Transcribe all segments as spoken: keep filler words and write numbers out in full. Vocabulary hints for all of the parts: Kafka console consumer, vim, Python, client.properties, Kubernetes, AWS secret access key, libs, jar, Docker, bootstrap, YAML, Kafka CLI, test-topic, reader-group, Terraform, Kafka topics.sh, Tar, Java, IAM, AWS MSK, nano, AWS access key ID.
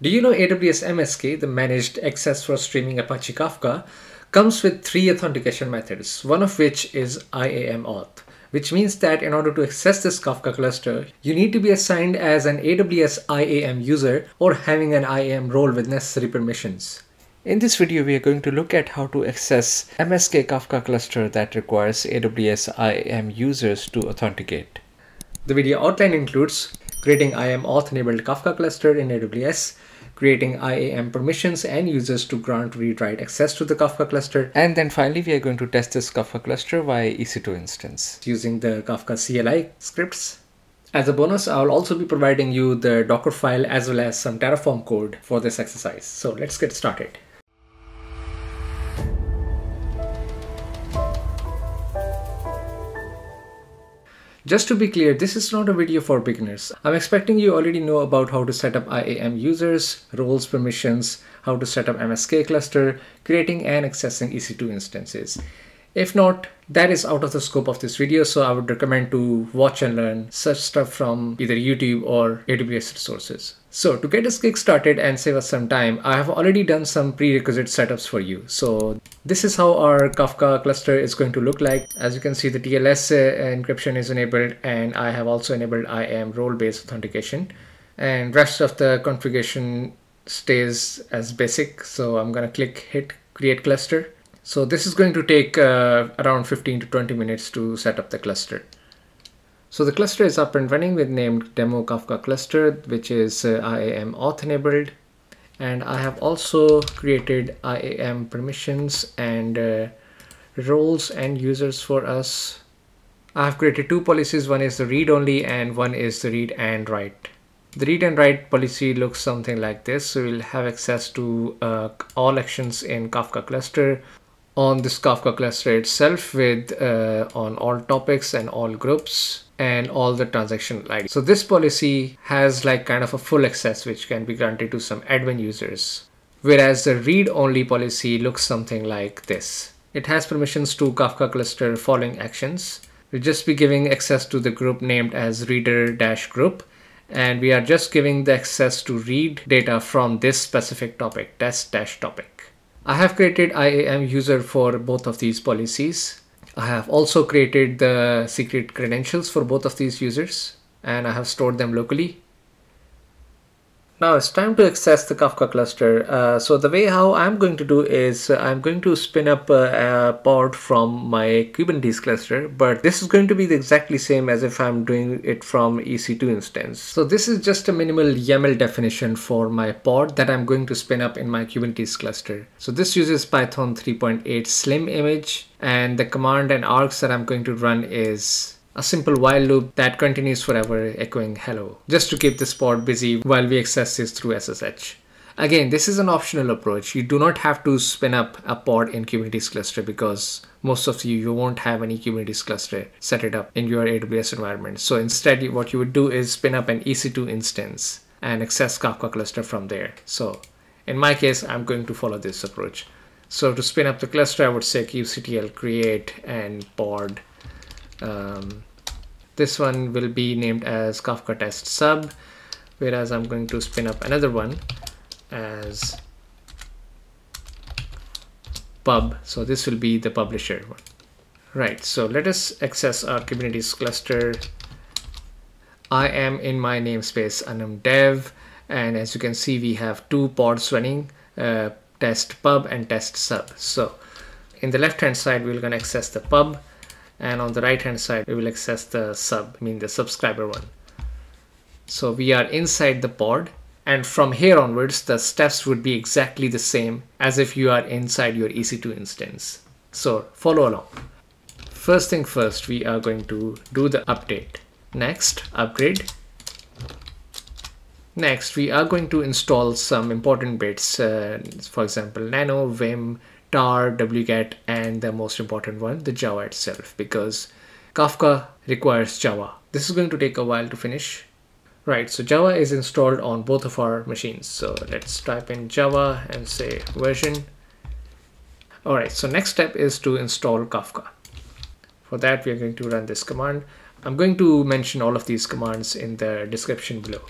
Do you know A W S M S K, the managed access for streaming Apache Kafka, comes with three authentication methods, one of which is I A M auth, which means that in order to access this Kafka cluster, you need to be assigned as an A W S I A M user or having an I A M role with necessary permissions. In this video, we are going to look at how to access M S K Kafka cluster that requires A W S I A M users to authenticate. The video outline includes creating I A M auth-enabled Kafka cluster in A W S, creating I A M permissions and users to grant read-write access to the Kafka cluster. And then finally, we are going to test this Kafka cluster via E C two instance using the Kafka C L I scripts. As a bonus, I'll also be providing you the Docker file as well as some Terraform code for this exercise. So let's get started. Just to be clear, this is not a video for beginners. I'm expecting you already know about how to set up I A M users, roles, permissions, how to set up M S K cluster, creating and accessing E C two instances. If not, that is out of the scope of this video, so I would recommend to watch and learn such stuff from either YouTube or A W S resources. So to get this kick started and save us some time, I have already done some prerequisite setups for you. So this is how our Kafka cluster is going to look like. As you can see, the T L S encryption is enabled, and I have also enabled I A M role-based authentication, and rest of the configuration stays as basic. So I'm going to click hit create cluster. So this is going to take uh, around fifteen to twenty minutes to set up the cluster. So the cluster is up and running with named demo Kafka cluster, which is uh, I A M auth enabled. And I have also created I A M permissions and uh, roles and users for us. I have created two policies. One is the read only and one is the read and write. The read and write policy looks something like this. So we'll have access to uh, all actions in Kafka cluster on this Kafka cluster itself with uh, on all topics and all groups and all the transactional I D. So this policy has like kind of a full access which can be granted to some admin users. Whereas the read only policy looks something like this. It has permissions to Kafka cluster following actions. We'll just be giving access to the group named as reader-group, and we are just giving the access to read data from this specific topic, test-topic. I have created I A M user for both of these policies. I have also created the secret credentials for both of these users, and I have stored them locally. Now it's time to access the Kafka cluster. Uh, so the way how I'm going to do is uh, I'm going to spin up a, a pod from my Kubernetes cluster, but this is going to be the exactly same as if I'm doing it from E C two instance. So this is just a minimal YAML definition for my pod that I'm going to spin up in my Kubernetes cluster. So this uses Python three point eight Slim image, and the command and args that I'm going to run is a simple while loop that continues forever, echoing hello, just to keep this pod busy while we access this through S S H. Again, this is an optional approach. You do not have to spin up a pod in Kubernetes cluster because most of you, you won't have any Kubernetes cluster set it up in your A W S environment. So instead, what you would do is spin up an E C two instance and access Kafka cluster from there. So in my case, I'm going to follow this approach. So to spin up the cluster, I would say kubectl create and pod. Um, This one will be named as Kafka test sub, whereas I'm going to spin up another one as pub. So this will be the publisher one. Right, so let us access our Kubernetes cluster. I am in my namespace anumdev, and as you can see, we have two pods running, uh, test pub and test sub. So in the left-hand side, we're going to access the pub. And on the right hand side, we will access the sub, I mean the subscriber one. So we are inside the pod, and from here onwards, the steps would be exactly the same as if you are inside your E C two instance. So follow along. First thing first, we are going to do the update. Next, upgrade. Next, we are going to install some important bits, uh, for example, nano, vim, tar, wget, and the most important one, the Java itself, because Kafka requires Java. This is going to take a while to finish. Right, so Java is installed on both of our machines. So let's type in Java and say version. All right, so next step is to install Kafka. For that, we are going to run this command. I'm going to mention all of these commands in the description below.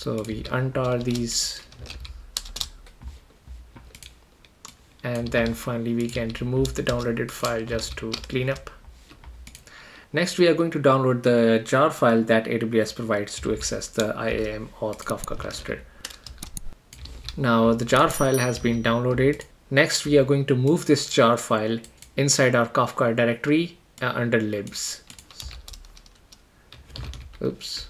So we untar these, and then finally we can remove the downloaded file just to clean up. Next, we are going to download the jar file that A W S provides to access the I A M auth Kafka cluster. Now the jar file has been downloaded. Next, we are going to move this jar file inside our Kafka directory uh, under libs. Oops.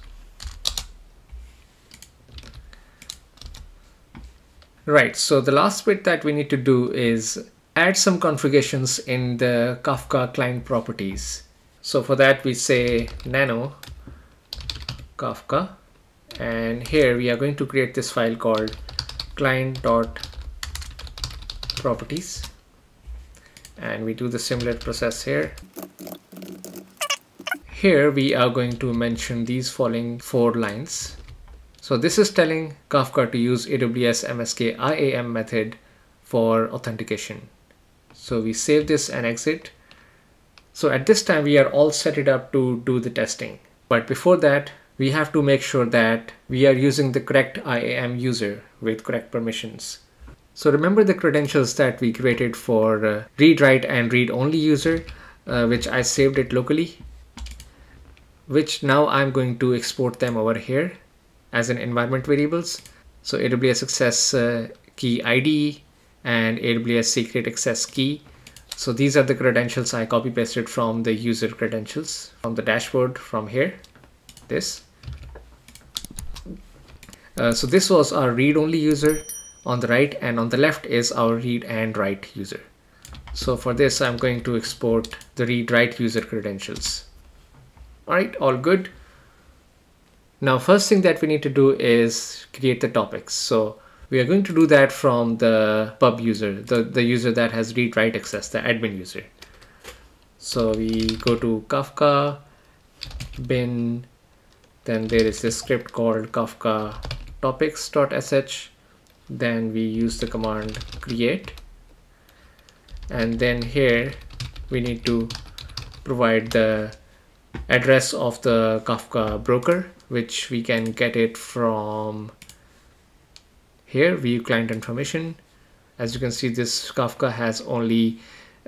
Right, so the last bit that we need to do is add some configurations in the Kafka client properties. So for that we say nano Kafka, and here we are going to create this file called client.properties, and we do the similar process here. Here we are going to mention these following four lines. So this is telling Kafka to use A W S M S K I A M method for authentication. So we save this and exit. So at this time we are all set it up to do the testing, but before that we have to make sure that we are using the correct I A M user with correct permissions. So remember the credentials that we created for uh, read write and read only user, uh, which I saved it locally, which now I'm going to export them over here as an environment variables. So A W S access uh, key I D and A W S secret access key. So these are the credentials I copy pasted from the user credentials from the dashboard from here, this. Uh, so this was our read only user on the right, and on the left is our read and write user. So for this, I'm going to export the read write user credentials. All right, all good. Now, first thing that we need to do is create the topics. So we are going to do that from the pub user, the, the user that has read-write access, the admin user. So we go to Kafka, bin, then there is this script called Kafka topics.sh. Then we use the command create. And then here we need to provide the address of the Kafka broker, which we can get it from here, view client information. As you can see, this Kafka has only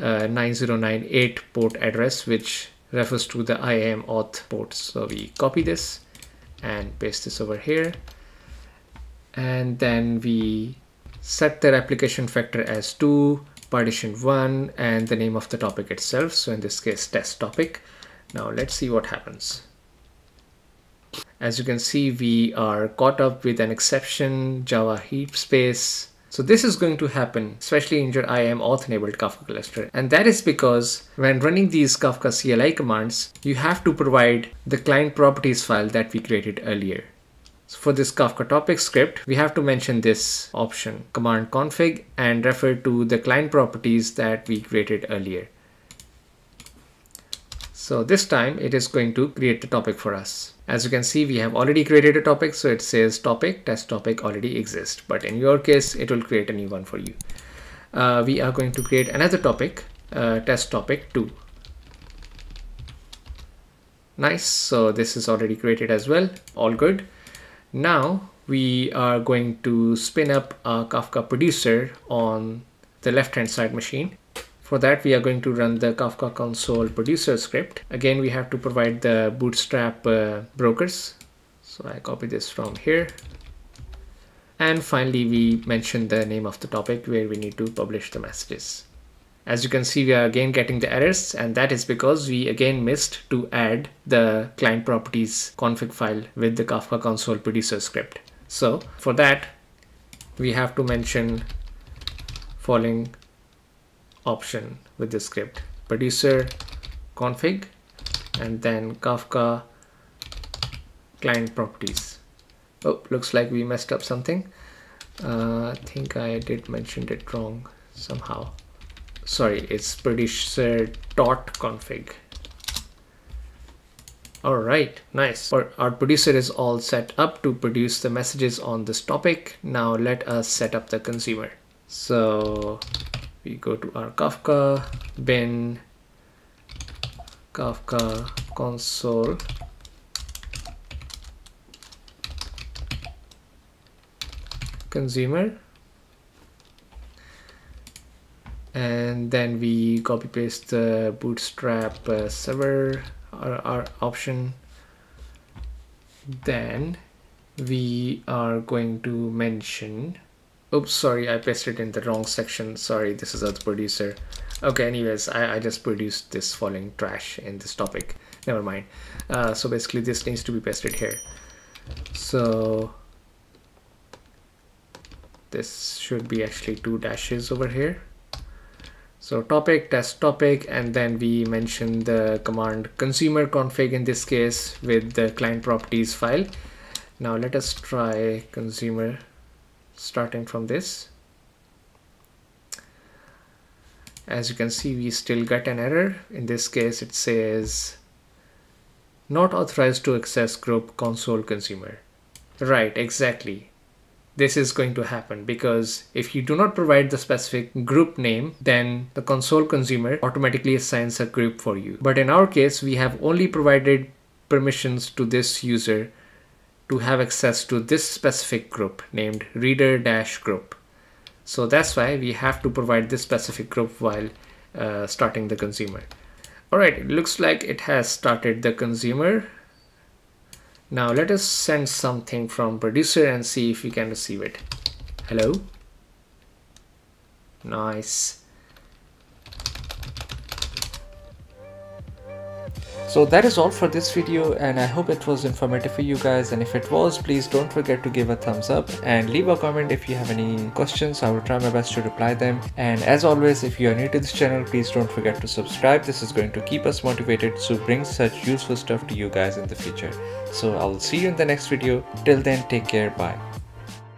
uh, nine zero nine eight port address, which refers to the I A M auth port. So we copy this and paste this over here. And then we set the replication factor as two, partition one, and the name of the topic itself. So in this case, test topic. Now let's see what happens. As you can see, we are caught up with an exception, Java heap space. So this is going to happen, especially in your I A M auth enabled Kafka cluster. And that is because when running these Kafka C L I commands, you have to provide the client properties file that we created earlier. So for this Kafka topic script, we have to mention this option, command config, and refer to the client properties that we created earlier. So this time it is going to create the topic for us. As you can see, we have already created a topic. So it says topic, test topic already exists. But in your case, it will create a new one for you. Uh, we are going to create another topic, uh, test-topic two. Nice. So this is already created as well. All good. Now we are going to spin up our Kafka producer on the left-hand side machine. For that, we are going to run the Kafka console producer script. Again, we have to provide the bootstrap uh, brokers. So I copy this from here. And finally, we mention the name of the topic where we need to publish the messages. As you can see, we are again getting the errors, and that is because we again missed to add the client properties config file with the Kafka console producer script. So for that, we have to mention following option with the script, producer config, and then Kafka client properties. Oh, looks like we messed up something. Uh, I think I did mention it wrong somehow. Sorry, it's producer dot config. All right, nice. Our, our producer is all set up to produce the messages on this topic. Now let us set up the consumer. So we go to our Kafka, bin, Kafka console consumer, and then we copy paste the bootstrap uh, server or our option. Then we are going to mention, oops, sorry, I pasted in the wrong section. Sorry, this is our producer. Okay, anyways, I, I just produced this following trash in this topic. Never mind. Uh, so basically this needs to be pasted here. So this should be actually two dashes over here. So topic, test topic, and then we mention the command consumer config in this case with the client properties file. Now let us try consumer starting from this. As you can see, we still get an error. In this case, it says not authorized to access group console consumer. Right, exactly. This is going to happen because if you do not provide the specific group name, then the console consumer automatically assigns a group for you. But in our case, we have only provided permissions to this user to have access to this specific group named reader-group. So that's why we have to provide this specific group while uh, starting the consumer. All right, it looks like it has started the consumer. Now let us send something from producer and see if we can receive it. Hello. Nice. So that is all for this video, and I hope it was informative for you guys, and if it was, please don't forget to give a thumbs up and leave a comment if you have any questions. I will try my best to reply them, and as always, if you are new to this channel, please don't forget to subscribe. This is going to keep us motivated to bring such useful stuff to you guys in the future. So I will see you in the next video. Till then, take care, bye.